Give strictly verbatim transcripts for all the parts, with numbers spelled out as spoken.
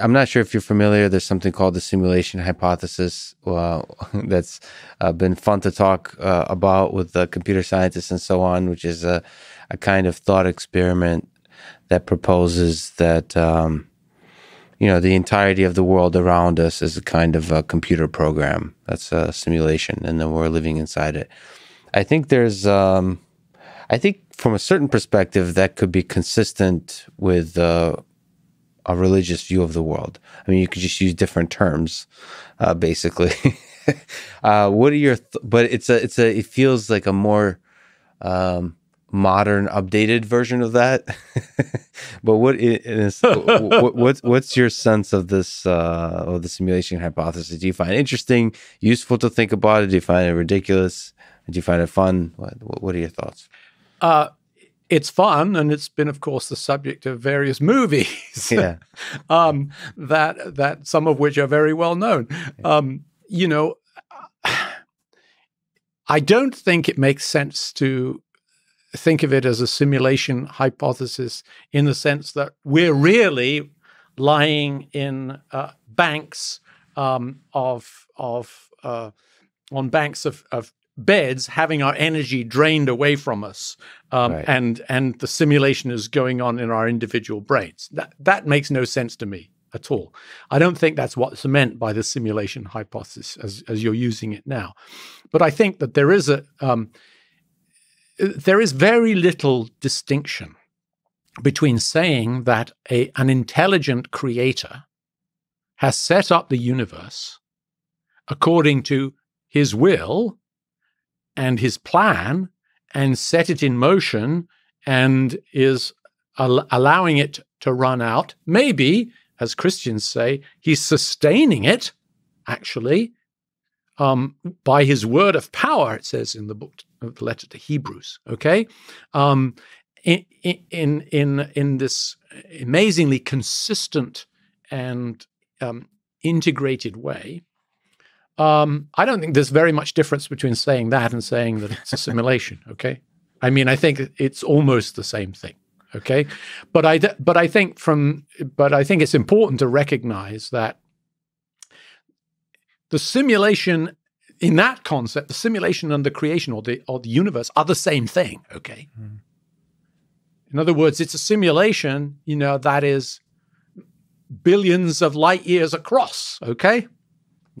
I'm not sure if you're familiar, there's something called the simulation hypothesis uh, that's uh, been fun to talk uh, about with uh, computer scientists and so on, which is a, a kind of thought experiment that proposes that, um, you know, the entirety of the world around us is a kind of a computer program. That's a simulation, and then we're living inside it. I think there's, um, I think from a certain perspective, that could be consistent with uh, a religious view of the world. I mean, you could just use different terms, uh, basically. uh, what are your? Th but it's a, it's a, it feels like a more um, modern, updated version of that. But what is, what, what's what's your sense of this uh, of the simulation hypothesis? Do you find it interesting, useful to think about it? Do you find it ridiculous? Do you find it fun? What, what are your thoughts? Uh, It's fun, and it's been, of course, the subject of various movies, yeah. um, that that some of which are very well known. Um, you know, I don't think it makes sense to think of it as a simulation hypothesis in the sense that we're really lying in uh, banks um, of of uh, on banks of of. beds, having our energy drained away from us, um, right. and and the simulation is going on in our individual brains. That that makes no sense to me at all. I don't think that's what's meant by the simulation hypothesis as as you're using it now. But I think that there is a um, there is very little distinction between saying that a an intelligent creator has set up the universe according to his will and his plan, and set it in motion, and is al allowing it to run out. Maybe, as Christians say, he's sustaining it, actually, um, by his word of power, it says in the book, the letter to Hebrews, okay? Um, in, in, in, in this amazingly consistent and um, integrated way. Um, I don't think there's very much difference between saying that and saying that it's a simulation, okay? I mean, I think it's almost the same thing, okay? But I, but I think from, but I think it's important to recognize that the simulation in that concept, the simulation and the creation or the, or the universe are the same thing, okay? Mm. In other words, it's a simulation, you know, that is billions of light years across, okay?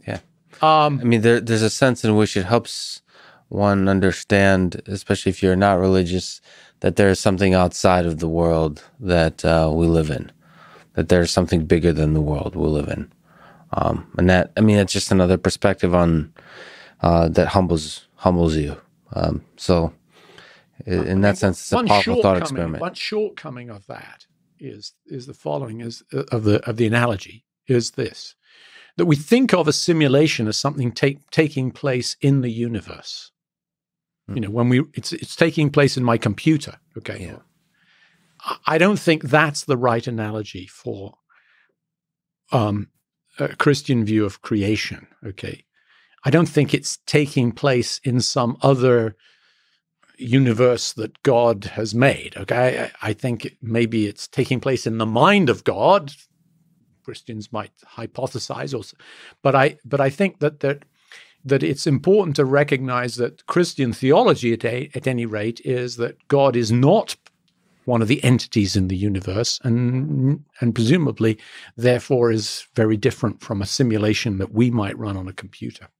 Yeah. Um, I mean, there, there's a sense in which it helps one understand, especially if you're not religious, that there is something outside of the world that uh, we live in, that there's something bigger than the world we live in. Um, and that, I mean, that's just another perspective on uh, that humbles humbles you. Um, so in, in that sense, it's a powerful thought experiment. One shortcoming of that is, is the following, is uh, of, the, of the analogy, is this. That we think of a simulation as something take, taking place in the universe. Mm. You know, when we it's it's taking place in my computer. Okay, yeah. I don't think that's the right analogy for um, a Christian view of creation. Okay, I don't think it's taking place in some other universe that God has made. Okay, I, I think maybe it's taking place in the mind of God. Christians might hypothesize, or, but I, but I think that that that it's important to recognize that Christian theology, at a, at any rate, is that God is not one of the entities in the universe, and and presumably, therefore, is very different from a simulation that we might run on a computer.